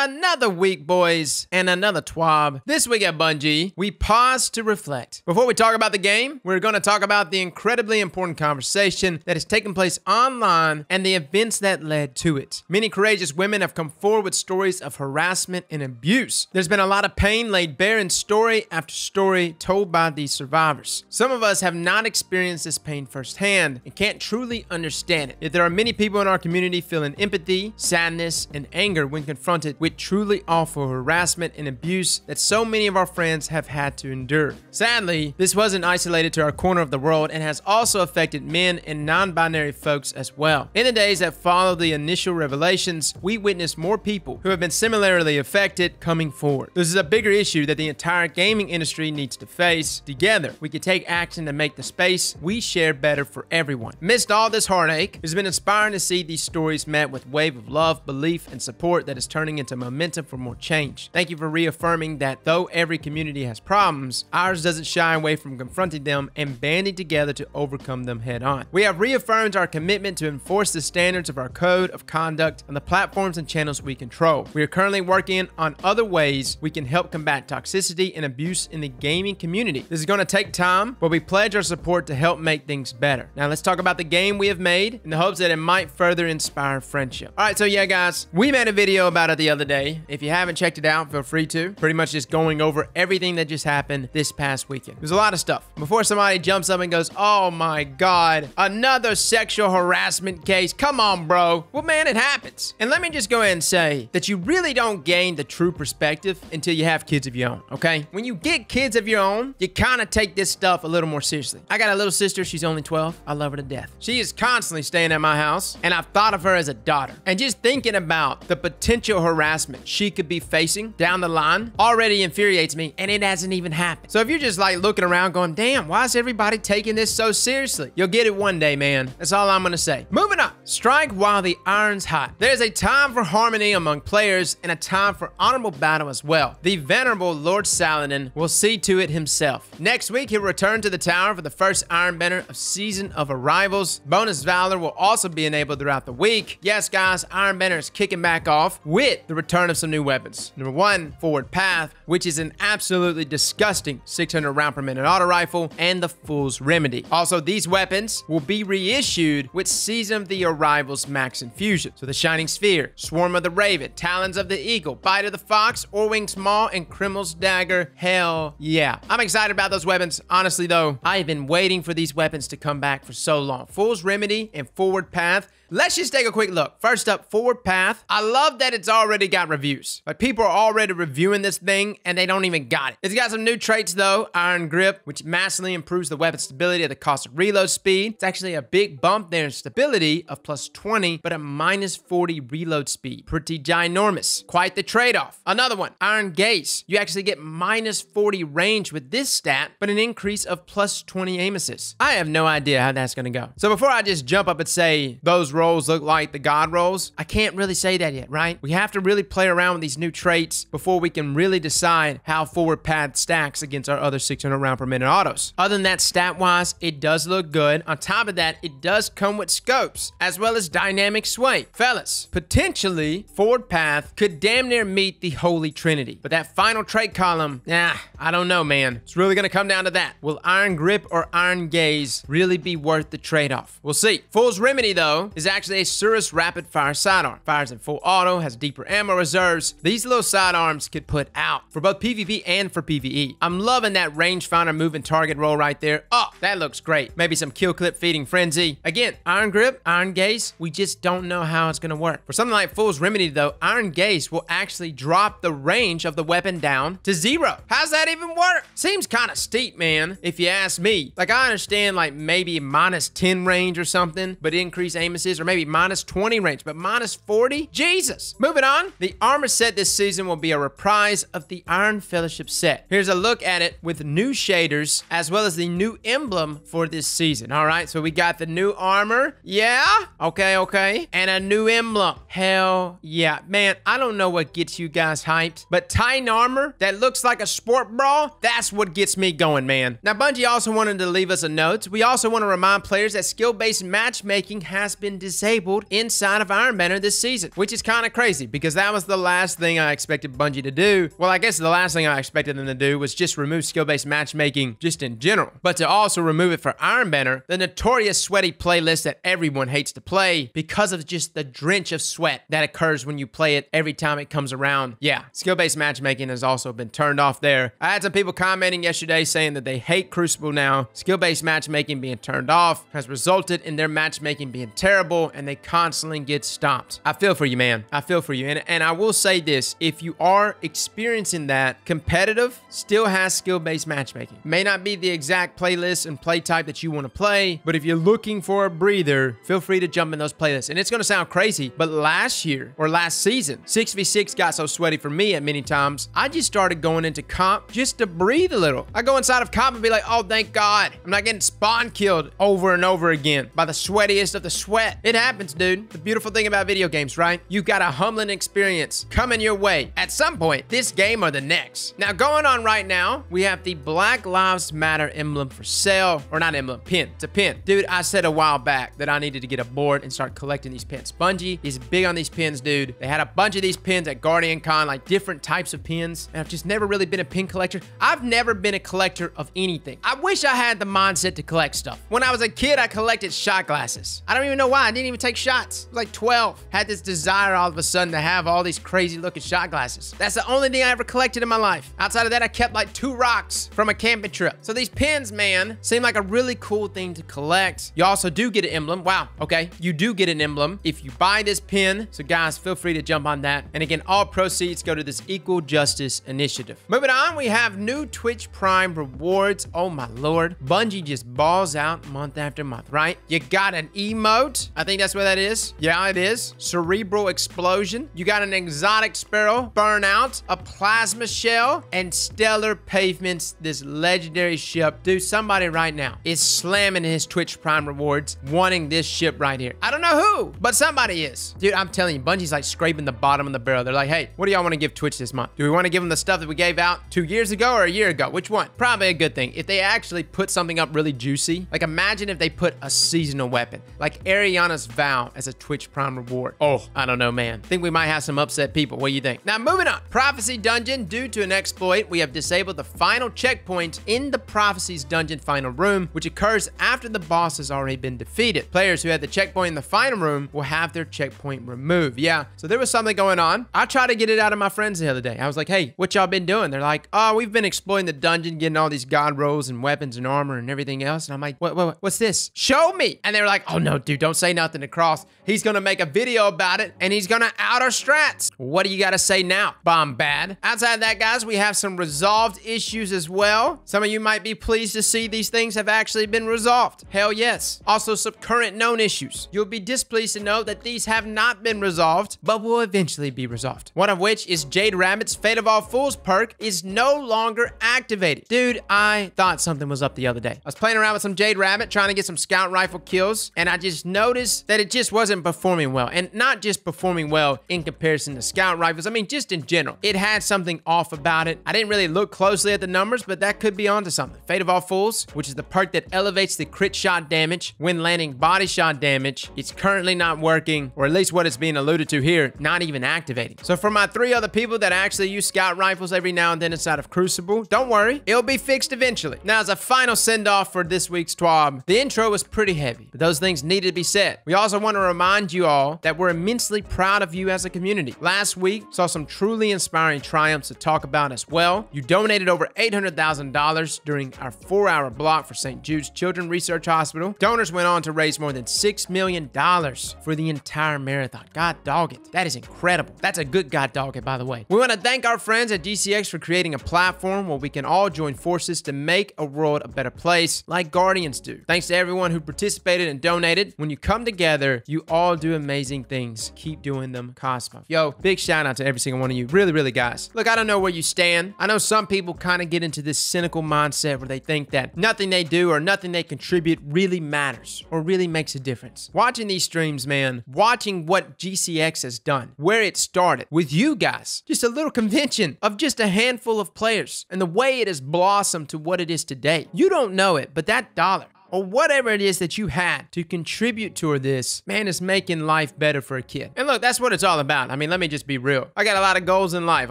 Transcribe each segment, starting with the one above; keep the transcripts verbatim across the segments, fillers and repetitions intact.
Another week, boys, and another TWAB. This week at Bungie, we pause to reflect. Before we talk about the game, we're going to talk about the incredibly important conversation that has taken place online and the events that led to it. Many courageous women have come forward with stories of harassment and abuse. There's been a lot of pain laid bare in story after story told by these survivors. Some of us have not experienced this pain firsthand and can't truly understand it. Yet there are many people in our community feeling empathy, sadness, and anger when confronted with truly awful harassment and abuse that so many of our friends have had to endure. Sadly, this wasn't isolated to our corner of the world and has also affected men and non-binary folks as well. In the days that followed the initial revelations, we witnessed more people who have been similarly affected coming forward. This is a bigger issue that the entire gaming industry needs to face. Together, we can take action to make the space we share better for everyone. Amidst all this heartache, it's been inspiring to see these stories met with a wave of love, belief, and support that is turning into momentum for more change. Thank you for reaffirming that though every community has problems, ours doesn't shy away from confronting them and banding together to overcome them head on. We have reaffirmed our commitment to enforce the standards of our code of conduct on the platforms and channels we control. We are currently working on other ways we can help combat toxicity and abuse in the gaming community. This is going to take time, but we pledge our support to help make things better. Now let's talk about the game we have made in the hopes that it might further inspire friendship. All right, so yeah, guys, we made a video about it the other day. If you haven't checked it out, feel free to. Pretty much just going over everything that just happened this past weekend. There's a lot of stuff. Before somebody jumps up and goes, oh my God, another sexual harassment case. Come on, bro. Well, man, it happens. And let me just go ahead and say that you really don't gain the true perspective until you have kids of your own, okay? When you get kids of your own, you kind of take this stuff a little more seriously. I got a little sister. She's only twelve. I love her to death. She is constantly staying at my house, and I've thought of her as a daughter. And just thinking about the potential harassment she could be facing down the line already infuriates me, and it hasn't even happened. So if you're just like looking around going, damn, why is everybody taking this so seriously? You'll get it one day, man. That's all I'm gonna say. Moving on. Strike while the iron's hot. There's a time for harmony among players and a time for honorable battle as well. The venerable Lord Saladin will see to it himself. Next week, he'll return to the tower for the first Iron Banner of Season of Arrivals. Bonus Valor will also be enabled throughout the week. Yes, guys, Iron Banner is kicking back off with the return of some new weapons. Number one, Forward Path, which is an absolutely disgusting six hundred round per minute auto rifle, and the Fool's Remedy. Also, these weapons will be reissued with Season of the Arrivals Max Infusion. So the Shining Sphere, Swarm of the Raven, Talons of the Eagle, Bite of the Fox, Orwing's Maul, and Crimil's Dagger. Hell yeah. I'm excited about those weapons. Honestly though, I have been waiting for these weapons to come back for so long. Fool's Remedy and Forward Path. Let's just take a quick look. First up, Forward Path. I love that it's already got reviews. Like, people are already reviewing this thing and they don't even got it. It's got some new traits though. Iron Grip, which massively improves the weapon stability at the cost of reload speed. It's actually a big bump there in stability of plus twenty, but a minus forty reload speed. Pretty ginormous. Quite the trade-off. Another one, Iron Gaze. You actually get minus forty range with this stat, but an increase of plus twenty aim assist. I have no idea how that's gonna go. So before I just jump up and say those rolls look like the god rolls, I can't really say that yet, right? We have to really play around with these new traits before we can really decide how Forward Path stacks against our other six hundred round per minute autos. Other than that, stat-wise, it does look good. On top of that, it does come with scopes, as well as dynamic sway. Fellas, potentially, Forward Path could damn near meet the Holy Trinity. But that final trait column, nah, I don't know, man. It's really gonna come down to that. Will Iron Grip or Iron Gaze really be worth the trade-off? We'll see. Fool's Remedy, though, is actually a Surus rapid-fire sidearm. Fires in full auto, has deeper ammo reserves. These little sidearms could put out for both PvP and for PvE. I'm loving that rangefinder move and target roll right there. Oh, that looks great. Maybe some kill clip feeding frenzy. Again, Iron Grip, Iron Gaze, we just don't know how it's gonna work. For something like Fool's Remedy though, Iron Gaze will actually drop the range of the weapon down to zero. How's that even work? Seems kind of steep, man, if you ask me. Like, I understand like maybe minus ten range or something, but increased aim assist, or maybe minus twenty range, but minus forty? Jesus. Moving on, the armor set this season will be a reprise of the Iron Fellowship set. Here's a look at it with new shaders, as well as the new emblem for this season. All right, so we got the new armor. Yeah, okay, okay. And a new emblem. Hell yeah. Man, I don't know what gets you guys hyped, but Titan armor that looks like a sport bra, that's what gets me going, man. Now, Bungie also wanted to leave us a note. We also want to remind players that skill-based matchmaking has been designed disabled inside of Iron Banner this season, which is kind of crazy because that was the last thing I expected Bungie to do. Well, I guess the last thing I expected them to do was just remove skill-based matchmaking just in general, but to also remove it for Iron Banner, the notorious sweaty playlist that everyone hates to play because of just the drench of sweat that occurs when you play it every time it comes around. Yeah, skill-based matchmaking has also been turned off there. I had some people commenting yesterday saying that they hate Crucible now. Skill-based matchmaking being turned off has resulted in their matchmaking being terrible and they constantly get stomped. I feel for you, man. I feel for you. And, and I will say this, if you are experiencing that, competitive still has skill-based matchmaking. May not be the exact playlist and play type that you want to play, but if you're looking for a breather, feel free to jump in those playlists. And it's going to sound crazy, but last year or last season, six v six got so sweaty for me at many times, I just started going into comp just to breathe a little. I go inside of comp and be like, oh, thank God, I'm not getting spawn killed over and over again by the sweatiest of the sweat. It happens, dude. The beautiful thing about video games, right? You've got a humbling experience coming your way at some point, this game or the next. Now, going on right now, we have the Black Lives Matter emblem for sale, or not emblem, pin. It's a pin. Dude, I said a while back that I needed to get a board and start collecting these pins. Bungie is big on these pins, dude. They had a bunch of these pins at Guardian Con, like different types of pins, and I've just never really been a pin collector. I've never been a collector of anything. I wish I had the mindset to collect stuff. When I was a kid, I collected shot glasses. I don't even know why. I didn't even take shots. I was like twelve. Had this desire all of a sudden to have all these crazy looking shot glasses. That's the only thing I ever collected in my life. Outside of that, I kept like two rocks from a camping trip. So these pins, man, seem like a really cool thing to collect. You also do get an emblem. Wow, okay. You do get an emblem if you buy this pin. So guys, feel free to jump on that. And again, all proceeds go to this Equal Justice Initiative. Moving on, we have new Twitch Prime rewards. Oh my Lord. Bungie just balls out month after month, right? You got an emote. I think that's what that is. Yeah, it is. Cerebral Explosion. You got an Exotic Sparrow, Burnout, a Plasma Shell, and Stellar Pavements, this legendary ship. Dude, somebody right now is slamming his Twitch Prime rewards, wanting this ship right here. I don't know who, but somebody is. Dude, I'm telling you, Bungie's like scraping the bottom of the barrel. They're like, hey, what do y'all want to give Twitch this month? Do we want to give them the stuff that we gave out two years ago or a year ago? Which one? Probably a good thing. If they actually put something up really juicy, like imagine if they put a seasonal weapon, like Ariana's Vow as a Twitch Prime reward. Oh, I don't know, man. Think we might have some upset people. What do you think? Now, moving on. Prophecy Dungeon, due to an exploit, we have disabled the final checkpoint in the Prophecy's Dungeon final room, which occurs after the boss has already been defeated. Players who had the checkpoint in the final room will have their checkpoint removed. Yeah, so there was something going on. I tried to get it out of my friends the other day. I was like, hey, what y'all been doing? They're like, oh, we've been exploiting the dungeon, getting all these god rolls and weapons and armor and everything else. And I'm like, what, what, what's this? Show me. And they were like, oh no, dude, don't say nothing to Cross. He's gonna make a video about it and he's gonna out our strats. What do you gotta say now, Bombad? Outside of that, guys, we have some resolved issues as well. Some of you might be pleased to see these things have actually been resolved. Hell yes. Also, some current known issues. You'll be displeased to know that these have not been resolved, but will eventually be resolved. One of which is Jade Rabbit's Fate of All Fools perk is no longer activated. Dude, I thought something was up the other day. I was playing around with some Jade Rabbit, trying to get some scout rifle kills, and I just noticed that it just wasn't performing well. And not just performing well in comparison to scout rifles. I mean, just in general, it had something off about it. I didn't really look closely at the numbers, but that could be onto something. Fate of All Fools, which is the perk that elevates the crit shot damage when landing body shot damage, it's currently not working, or at least what it's being alluded to here, not even activating. So for my three other people that actually use scout rifles every now and then inside of Crucible, don't worry, it'll be fixed eventually. Now, as a final send-off for this week's TWAB, the intro was pretty heavy, but those things needed to be said. We also want to remind you all that we're immensely proud of you as a community. Last week, saw some truly inspiring triumphs to talk about as well. You donated over eight hundred thousand dollars during our four-hour block for Saint Jude's Children's Research Hospital. Donors went on to raise more than six million dollars for the entire marathon. God dog it. That is incredible. That's a good God dog it, by the way. We want to thank our friends at D C X for creating a platform where we can all join forces to make a world a better place, like Guardians do. Thanks to everyone who participated and donated. When you come together, you all do amazing things. Keep doing them, Cosmo. Yo, big shout out to every single one of you. Really, really, guys. Look, I don't know where you stand. I know some people kind of get into this cynical mindset where they think that nothing they do or nothing they contribute really matters or really makes a difference. Watching these streams, man, watching what G C X has done, where it started with you guys, just a little convention of just a handful of players and the way it has blossomed to what it is today. You don't know it, but that dollar or whatever it is that you had to contribute toward this, man, is making life better for a kid. And look, that's what it's all about. I mean, let me just be real. I got a lot of goals in life,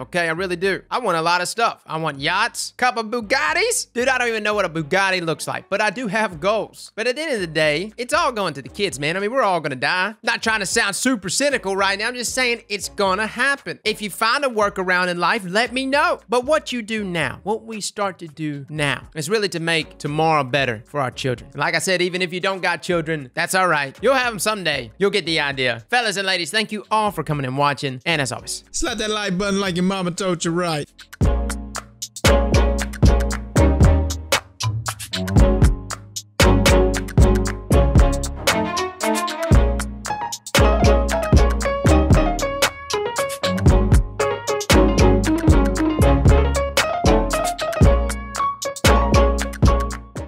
okay? I really do. I want a lot of stuff. I want yachts, couple Bugattis. Dude, I don't even know what a Bugatti looks like, but I do have goals. But at the end of the day, it's all going to the kids, man. I mean, we're all gonna die. Not trying to sound super cynical right now. I'm just saying it's gonna happen. If you find a workaround in life, let me know. But what you do now, what we start to do now, is really to make tomorrow better for our children. Like I said, even if you don't got children, that's all right. You'll have them someday. You'll get the idea. Fellas and ladies, thank you all for coming and watching. And as always, slap that like button like your mama told you right.